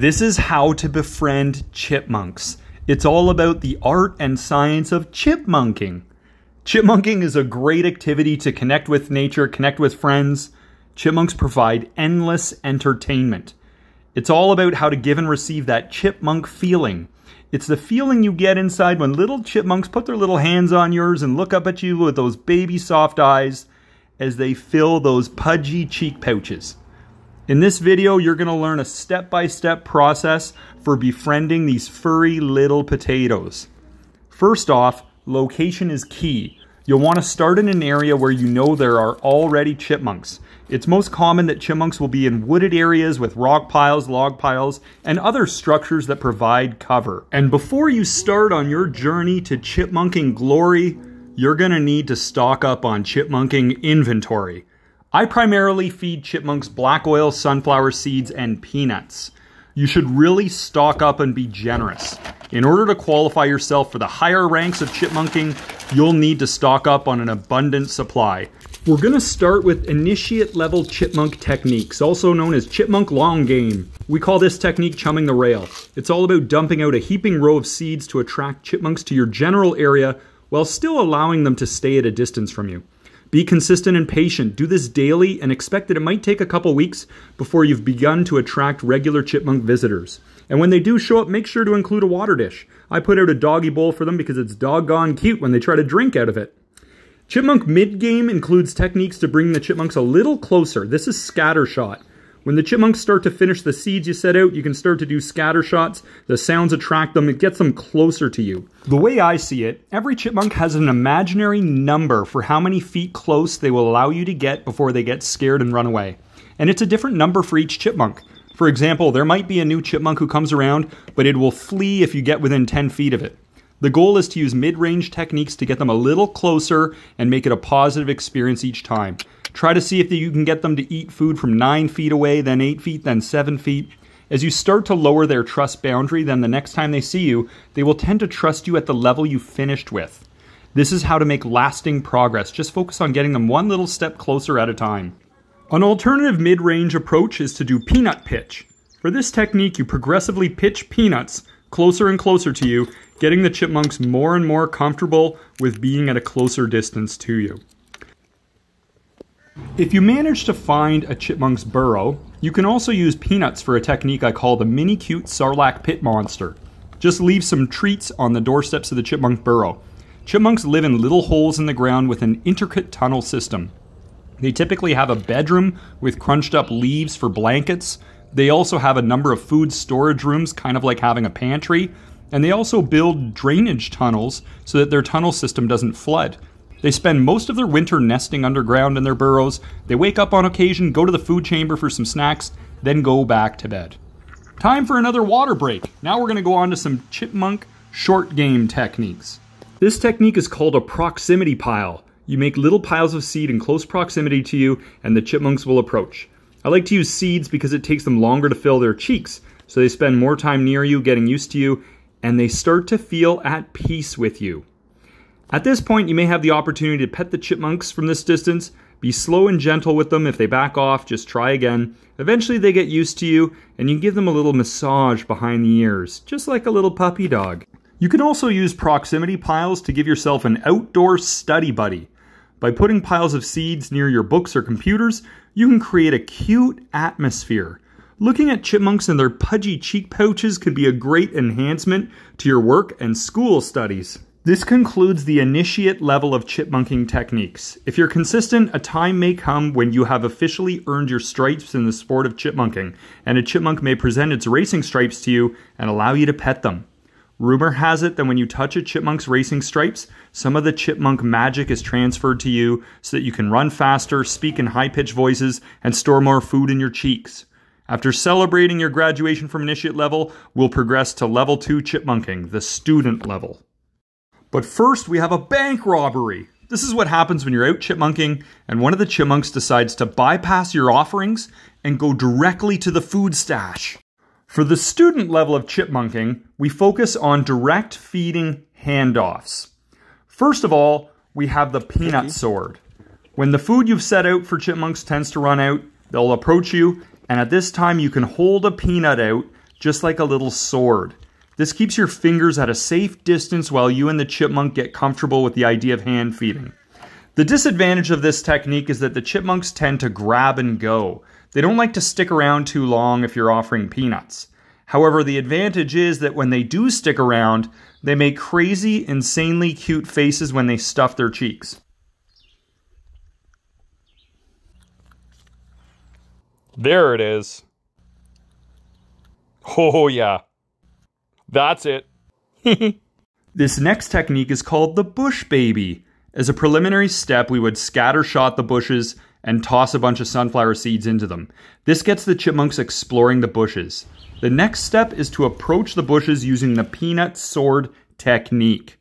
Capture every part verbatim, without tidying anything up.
This is how to befriend chipmunks. It's all about the art and science of chipmunking. Chipmunking is a great activity to connect with nature, connect with friends. Chipmunks provide endless entertainment. It's all about how to give and receive that chipmunk feeling. It's the feeling you get inside when little chipmunks put their little hands on yours and look up at you with those baby soft eyes as they fill those pudgy cheek pouches. In this video, you're going to learn a step-by-step process for befriending these furry little potatoes. First off, location is key. You'll want to start in an area where you know there are already chipmunks. It's most common that chipmunks will be in wooded areas with rock piles, log piles, and other structures that provide cover. And before you start on your journey to chipmunking glory, you're going to need to stock up on chipmunking inventory. I primarily feed chipmunks black oil, sunflower seeds, and peanuts. You should really stock up and be generous. In order to qualify yourself for the higher ranks of chipmunking, you'll need to stock up on an abundant supply. We're going to start with initiate level chipmunk techniques, also known as chipmunk long game. We call this technique chumming the rail. It's all about dumping out a heaping row of seeds to attract chipmunks to your general area while still allowing them to stay at a distance from you. Be consistent and patient. Do this daily and expect that it might take a couple weeks before you've begun to attract regular chipmunk visitors. And when they do show up, make sure to include a water dish. I put out a doggy bowl for them because it's doggone cute when they try to drink out of it. Chipmunk mid-game includes techniques to bring the chipmunks a little closer. This is scattershot. When the chipmunks start to finish the seeds you set out, you can start to do scatter shots. The sounds attract them. It gets them closer to you. The way I see it, every chipmunk has an imaginary number for how many feet close they will allow you to get before they get scared and run away. And it's a different number for each chipmunk. For example, there might be a new chipmunk who comes around, but it will flee if you get within ten feet of it. The goal is to use mid-range techniques to get them a little closer and make it a positive experience each time. Try to see if you can get them to eat food from nine feet away, then eight feet, then seven feet. As you start to lower their trust boundary, then the next time they see you, they will tend to trust you at the level you finished with. This is how to make lasting progress. Just focus on getting them one little step closer at a time. An alternative mid-range approach is to do peanut pitch. For this technique, you progressively pitch peanuts closer and closer to you, getting the chipmunks more and more comfortable with being at a closer distance to you. If you manage to find a chipmunk's burrow, you can also use peanuts for a technique I call the mini cute sarlacc pit monster. Just leave some treats on the doorsteps of the chipmunk burrow. Chipmunks live in little holes in the ground with an intricate tunnel system. They typically have a bedroom with crunched up leaves for blankets. They also have a number of food storage rooms, kind of like having a pantry. And they also build drainage tunnels so that their tunnel system doesn't flood. They spend most of their winter nesting underground in their burrows. They wake up on occasion, go to the food chamber for some snacks, then go back to bed. Time for another water break. Now we're going to go on to some chipmunk short game techniques. This technique is called a proximity pile. You make little piles of seed in close proximity to you and the chipmunks will approach. I like to use seeds because it takes them longer to fill their cheeks, so they spend more time near you, getting used to you, and they start to feel at peace with you. At this point, you may have the opportunity to pet the chipmunks from this distance. Be slow and gentle with them. If they back off, just try again. Eventually, they get used to you, and you give them a little massage behind the ears, just like a little puppy dog. You can also use proximity piles to give yourself an outdoor study buddy. By putting piles of seeds near your books or computers, you can create a cute atmosphere. Looking at chipmunks and their pudgy cheek pouches can be a great enhancement to your work and school studies. This concludes the initiate level of chipmunking techniques. If you're consistent, a time may come when you have officially earned your stripes in the sport of chipmunking, and a chipmunk may present its racing stripes to you and allow you to pet them. Rumor has it that when you touch a chipmunk's racing stripes, some of the chipmunk magic is transferred to you so that you can run faster, speak in high-pitched voices, and store more food in your cheeks. After celebrating your graduation from initiate level, we'll progress to level two chipmunking, the student level. But first, we have a bank robbery. This is what happens when you're out chipmunking and one of the chipmunks decides to bypass your offerings and go directly to the food stash. For the student level of chipmunking, we focus on direct feeding handoffs. First of all, we have the peanut sword. When the food you've set out for chipmunks tends to run out, they'll approach you, and at this time you can hold a peanut out just like a little sword. This keeps your fingers at a safe distance while you and the chipmunk get comfortable with the idea of hand feeding. The disadvantage of this technique is that the chipmunks tend to grab and go. They don't like to stick around too long if you're offering peanuts. However, the advantage is that when they do stick around, they make crazy, insanely cute faces when they stuff their cheeks. There it is. Oh yeah. That's it. This next technique is called the bush baby. As a preliminary step, we would scatter shot the bushes and toss a bunch of sunflower seeds into them. This gets the chipmunks exploring the bushes. The next step is to approach the bushes using the peanut sword technique.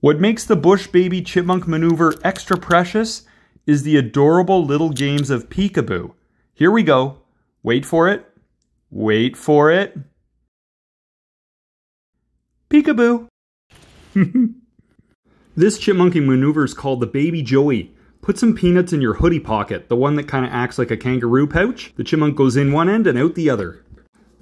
What makes the bush baby chipmunk maneuver extra precious is the adorable little games of peekaboo. Here we go. Wait for it. Wait for it. Peekaboo. This chipmunking maneuver is called the Baby Joey. Put some peanuts in your hoodie pocket, the one that kind of acts like a kangaroo pouch. The chipmunk goes in one end and out the other.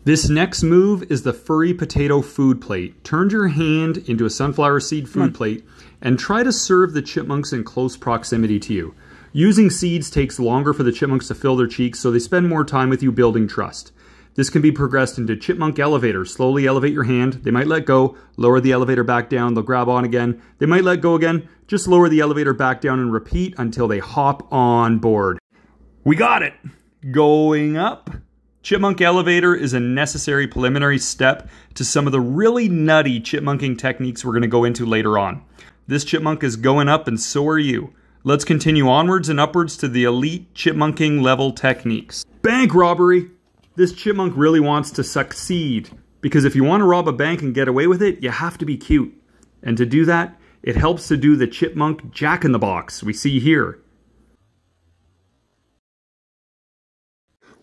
This next move is the furry potato food plate. Turn your hand into a sunflower seed food plate and try to serve the chipmunks in close proximity to you. Using seeds takes longer for the chipmunks to fill their cheeks, so they spend more time with you building trust. This can be progressed into chipmunk elevator. Slowly elevate your hand. They might let go, lower the elevator back down. They'll grab on again. They might let go again. Just lower the elevator back down and repeat until they hop on board. We got it. Going up. Chipmunk elevator is a necessary preliminary step to some of the really nutty chipmunking techniques we're going to go into later on. This chipmunk is going up and so are you. Let's continue onwards and upwards to the elite chipmunking level techniques. Bank robbery. This chipmunk really wants to succeed, because if you want to rob a bank and get away with it, you have to be cute. And to do that, it helps to do the chipmunk jack-in-the-box we see here.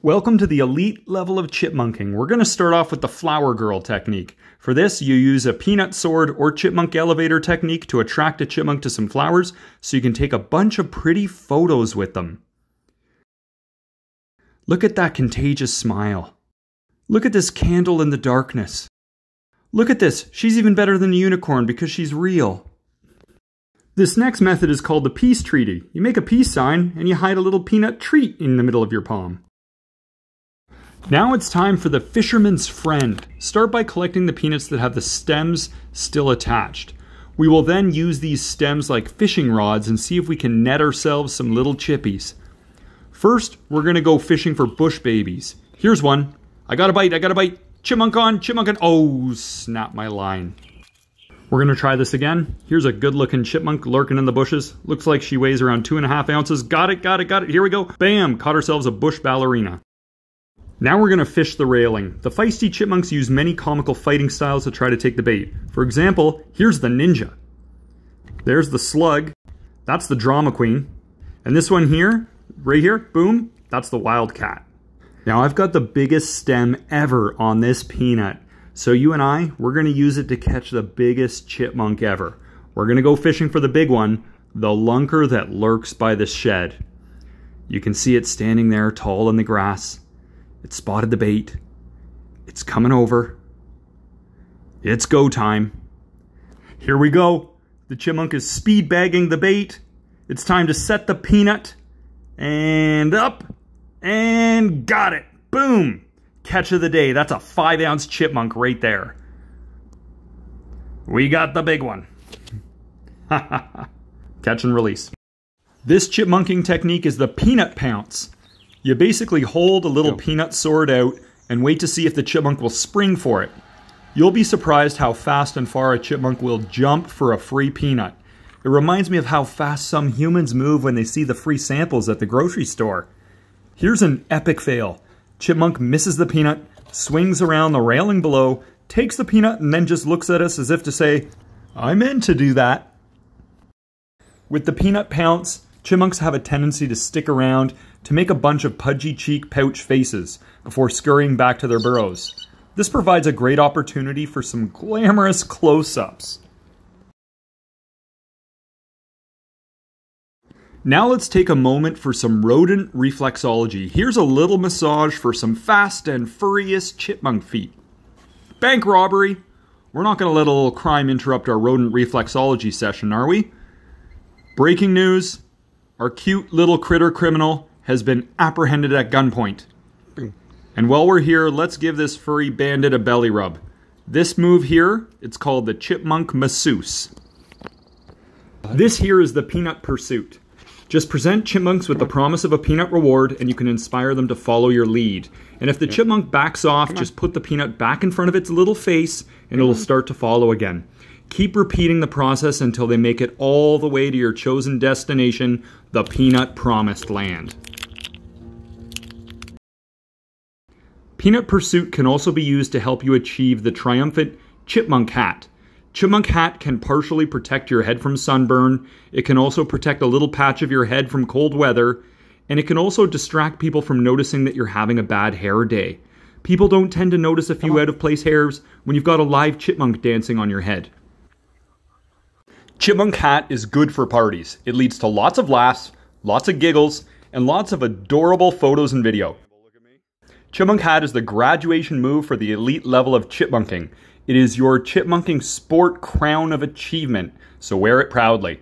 Welcome to the elite level of chipmunking. We're going to start off with the flower girl technique. For this, you use a peanut sword or chipmunk elevator technique to attract a chipmunk to some flowers so you can take a bunch of pretty photos with them. Look at that contagious smile. Look at this candle in the darkness. Look at this. She's even better than a unicorn because she's real. This next method is called the peace treaty. You make a peace sign and you hide a little peanut treat in the middle of your palm. Now it's time for the fisherman's friend. Start by collecting the peanuts that have the stems still attached. We will then use these stems like fishing rods and see if we can net ourselves some little chippies. First, we're going to go fishing for bush babies. Here's one. I got a bite, I got a bite. Chipmunk on, chipmunk on. Oh, snap my line. We're going to try this again. Here's a good looking chipmunk lurking in the bushes. Looks like she weighs around two and a half ounces. Got it, got it, got it. Here we go. Bam, caught ourselves a bush ballerina. Now we're going to fish the railing. The feisty chipmunks use many comical fighting styles to try to take the bait. For example, here's the ninja. There's the slug. That's the drama queen. And this one here, right here, boom, that's the wildcat. Now I've got the biggest stem ever on this peanut. So you and I, we're gonna use it to catch the biggest chipmunk ever. We're gonna go fishing for the big one, the lunker that lurks by the shed. You can see it standing there tall in the grass. It spotted the bait. It's coming over. It's go time. Here we go. The chipmunk is speed bagging the bait. It's time to set the peanut. And up, and got it. Boom. Catch of the day. That's a five ounce chipmunk right there. We got the big one. Catch and release. This chipmunking technique is the peanut pounce. You basically hold a little oh. peanut sword out and wait to see if the chipmunk will spring for it. You'll be surprised how fast and far a chipmunk will jump for a free peanut. It reminds me of how fast some humans move when they see the free samples at the grocery store. Here's an epic fail. Chipmunk misses the peanut, swings around the railing below, takes the peanut, and then just looks at us as if to say, I meant to do that. With the peanut pounce, chipmunks have a tendency to stick around to make a bunch of pudgy cheek pouch faces before scurrying back to their burrows. This provides a great opportunity for some glamorous close-ups. Now let's take a moment for some rodent reflexology. Here's a little massage for some fast and furious chipmunk feet. Bank robbery. We're not going to let a little crime interrupt our rodent reflexology session, are we? Breaking news. Our cute little critter criminal has been apprehended at gunpoint. And while we're here, let's give this furry bandit a belly rub. This move here, it's called the chipmunk masseuse. This here is the peanut pursuit. Just present chipmunks with the promise of a peanut reward and you can inspire them to follow your lead. And if the chipmunk backs off, just put the peanut back in front of its little face and it'll start to follow again. Keep repeating the process until they make it all the way to your chosen destination, the peanut promised land. Peanut pursuit can also be used to help you achieve the triumphant chipmunk hat. Chipmunk hat can partially protect your head from sunburn, it can also protect a little patch of your head from cold weather, and it can also distract people from noticing that you're having a bad hair day. People don't tend to notice a few out-of-place hairs when you've got a live chipmunk dancing on your head. Chipmunk hat is good for parties. It leads to lots of laughs, lots of giggles, and lots of adorable photos and video. Chipmunk hat is the graduation move for the elite level of chipmunking. It is your chipmunking sport crown of achievement, so wear it proudly.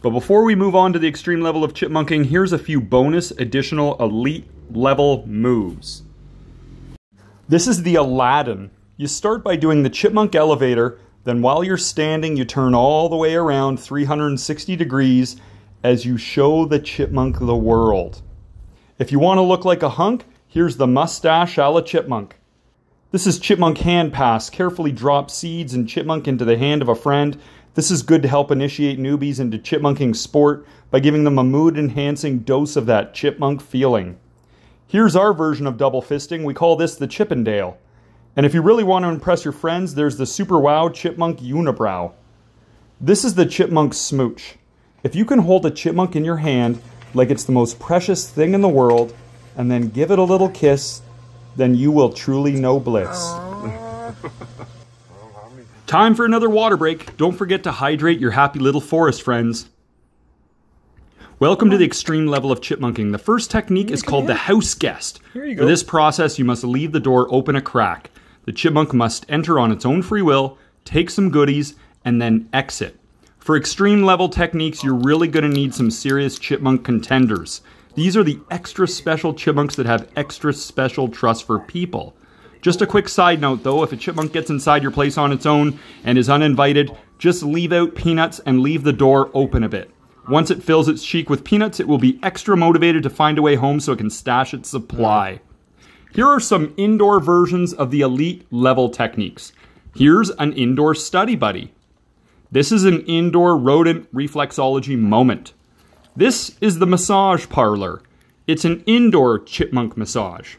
But before we move on to the extreme level of chipmunking, here's a few bonus additional elite level moves. This is the Aladdin. You start by doing the chipmunk elevator, then while you're standing, you turn all the way around three hundred sixty degrees as you show the chipmunk the world. If you want to look like a hunk, here's the mustache a la chipmunk. This is chipmunk hand pass. Carefully drop seeds and chipmunk into the hand of a friend. This is good to help initiate newbies into chipmunking sport by giving them a mood-enhancing dose of that chipmunk feeling. Here's our version of double fisting. We call this the Chippendale. And if you really want to impress your friends, there's the Super Wow Chipmunk Unibrow. This is the chipmunk smooch. If you can hold a chipmunk in your hand like it's the most precious thing in the world, and then give it a little kiss, then you will truly know bliss. Time for another water break. Don't forget to hydrate your happy little forest friends. Welcome to the extreme level of chipmunking. The first technique is called the house guest. Here you go. For this process, you must leave the door open a crack. The chipmunk must enter on its own free will, take some goodies, and then exit. For extreme level techniques, you're really gonna need some serious chipmunk contenders. These are the extra special chipmunks that have extra special trust for people. Just a quick side note though, if a chipmunk gets inside your place on its own and is uninvited, just leave out peanuts and leave the door open a bit. Once it fills its cheek with peanuts, it will be extra motivated to find a way home so it can stash its supply. Here are some indoor versions of the elite level techniques. Here's an indoor study buddy. This is an indoor rodent reflexology moment. This is the massage parlor. It's an indoor chipmunk massage.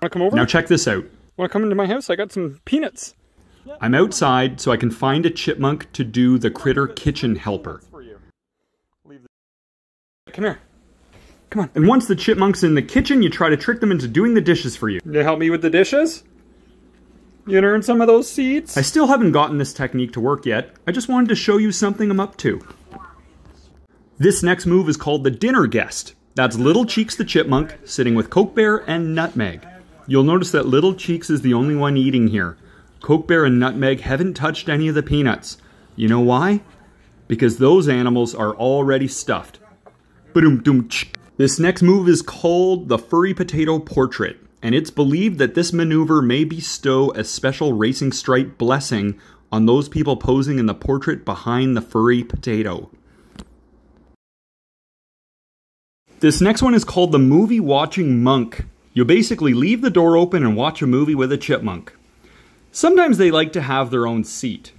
Wanna come over? Now check this out. Wanna come into my house? I got some peanuts. I'm outside so I can find a chipmunk to do the critter kitchen helper. Come here. Come on. And once the chipmunk's in the kitchen, you try to trick them into doing the dishes for you. You help me with the dishes? You gonna earn some of those seeds? I still haven't gotten this technique to work yet. I just wanted to show you something I'm up to. This next move is called the dinner guest. That's Little Cheeks the chipmunk, sitting with Coke Bear and Nutmeg. You'll notice that Little Cheeks is the only one eating here. Coke Bear and Nutmeg haven't touched any of the peanuts. You know why? Because those animals are already stuffed. This next move is called the Furry Potato Portrait, and it's believed that this maneuver may bestow a special racing stripe blessing on those people posing in the portrait behind the furry potato. This next one is called the movie watching monk. You basically leave the door open and watch a movie with a chipmunk. Sometimes they like to have their own seat,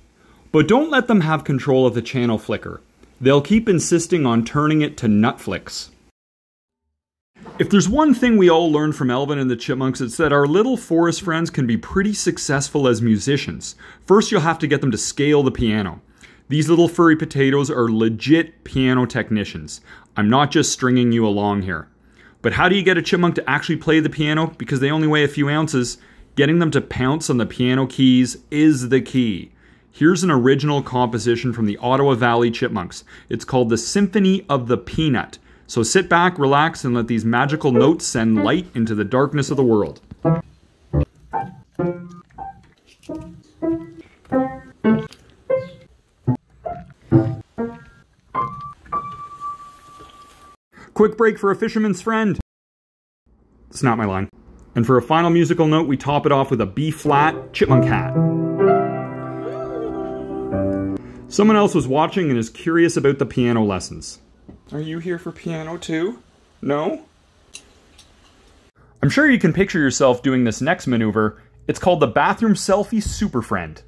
but don't let them have control of the channel flicker. They'll keep insisting on turning it to Netflix. If there's one thing we all learned from Elvin and the Chipmunks, it's that our little forest friends can be pretty successful as musicians. First, you'll have to get them to scale the piano. These little furry potatoes are legit piano technicians. I'm not just stringing you along here. But how do you get a chipmunk to actually play the piano? Because they only weigh a few ounces, getting them to pounce on the piano keys is the key. Here's an original composition from the Ottawa Valley Chipmunks. It's called the Symphony of the Peanut. So sit back, relax, and let these magical notes send light into the darkness of the world. Quick break for a fisherman's friend. It's not my line. And for a final musical note, we top it off with a B-flat chipmunk hat. Someone else was watching and is curious about the piano lessons. Are you here for piano too? No? I'm sure you can picture yourself doing this next maneuver. It's called the bathroom selfie super friend.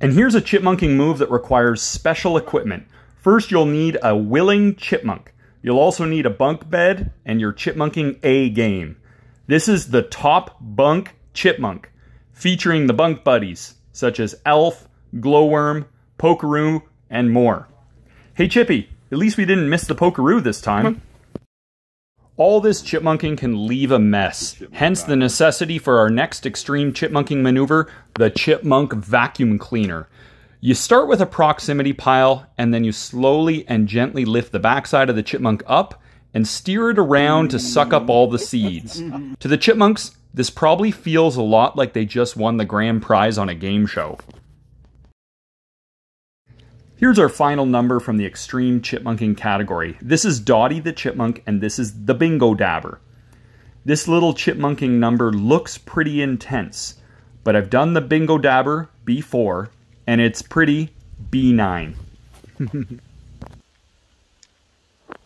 And here's a chipmunking move that requires special equipment. First, you'll need a willing chipmunk. You'll also need a bunk bed and your chipmunking A game. This is the top bunk chipmunk, featuring the bunk buddies, such as Elf, Glowworm, Pokeroo, and more. Hey Chippy, at least we didn't miss the Pokeroo this time. All this chipmunking can leave a mess, hence the necessity for our next extreme chipmunking maneuver, the chipmunk vacuum cleaner. You start with a proximity pile, and then you slowly and gently lift the backside of the chipmunk up and steer it around to suck up all the seeds. To the chipmunks, this probably feels a lot like they just won the grand prize on a game show. Here's our final number from the extreme chipmunking category. This is Dottie the Chipmunk, and this is the Bingo Dabber. This little chipmunking number looks pretty intense, but I've done the Bingo Dabber before, and it's pretty benign.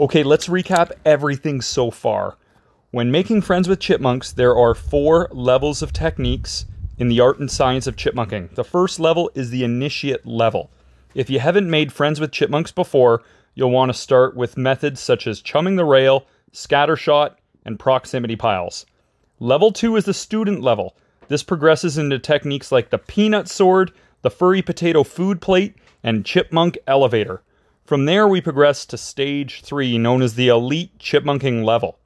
Okay, let's recap everything so far. When making friends with chipmunks, there are four levels of techniques in the art and science of chipmunking. The first level is the initiate level. If you haven't made friends with chipmunks before, you'll want to start with methods such as chumming the rail, scattershot, and proximity piles. Level two is the student level. This progresses into techniques like the peanut sword, the furry potato food plate, and chipmunk elevator. From there, we progress to stage three, known as the elite chipmunking level.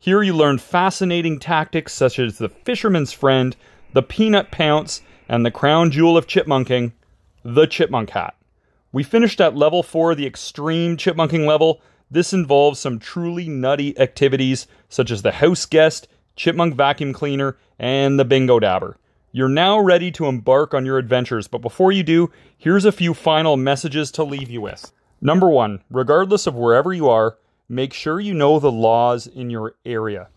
Here you learn fascinating tactics such as the fisherman's friend, the peanut pounce, and the crown jewel of chipmunking, the chipmunk hat. We finished at level four, the extreme chipmunking level. This involves some truly nutty activities such as the house guest, chipmunk vacuum cleaner, and the bingo dabber. You're now ready to embark on your adventures, but before you do, here's a few final messages to leave you with. Number one, regardless of wherever you are, make sure you know the laws in your area.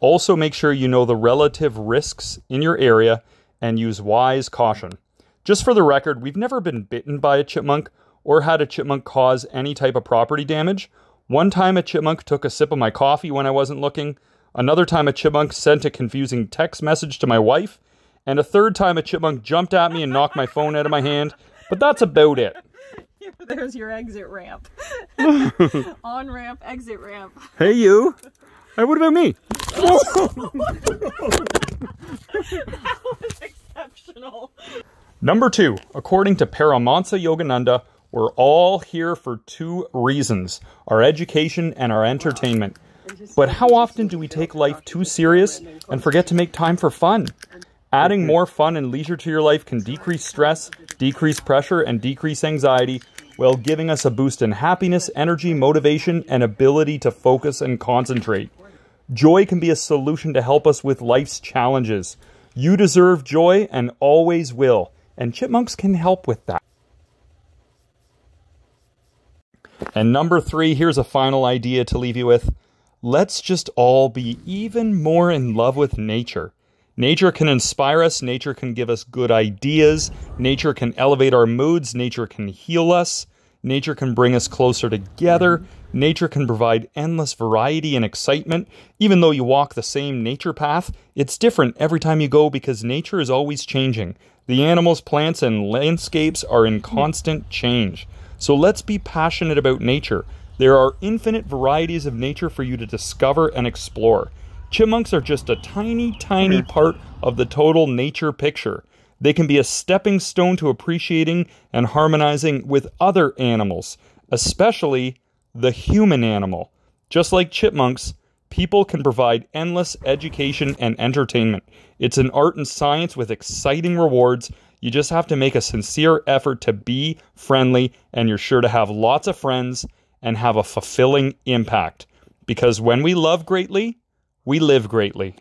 Also make sure you know the relative risks in your area and use wise caution. Just for the record, we've never been bitten by a chipmunk or had a chipmunk cause any type of property damage. One time a chipmunk took a sip of my coffee when I wasn't looking. Another time a chipmunk sent a confusing text message to my wife. And a third time a chipmunk jumped at me and knocked my phone out of my hand. But that's about it. There's your exit ramp. On-ramp, exit ramp. Hey you. Hey, what about me? That was exceptional. Number two, according to Paramahansa Yogananda, we're all here for two reasons, our education and our entertainment. But how often do we take life too serious and forget to make time for fun? Adding more fun and leisure to your life can decrease stress, decrease pressure, and decrease anxiety, while giving us a boost in happiness, energy, motivation, and ability to focus and concentrate. Joy can be a solution to help us with life's challenges. You deserve joy and always will. And chipmunks can help with that. And number three, here's a final idea to leave you with. Let's just all be even more in love with nature. Nature can inspire us. Nature can give us good ideas. Nature can elevate our moods. Nature can heal us. Nature can bring us closer together. Nature can provide endless variety and excitement. Even though you walk the same nature path, it's different every time you go because nature is always changing. The animals, plants, and landscapes are in constant change. So let's be passionate about nature. There are infinite varieties of nature for you to discover and explore. Chipmunks are just a tiny, tiny part of the total nature picture. They can be a stepping stone to appreciating and harmonizing with other animals, especially the human animal. Just like chipmunks, people can provide endless education and entertainment. It's an art and science with exciting rewards. You just have to make a sincere effort to be friendly, and you're sure to have lots of friends and have a fulfilling impact. Because when we love greatly, we live greatly.